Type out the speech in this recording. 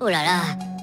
Oh là là.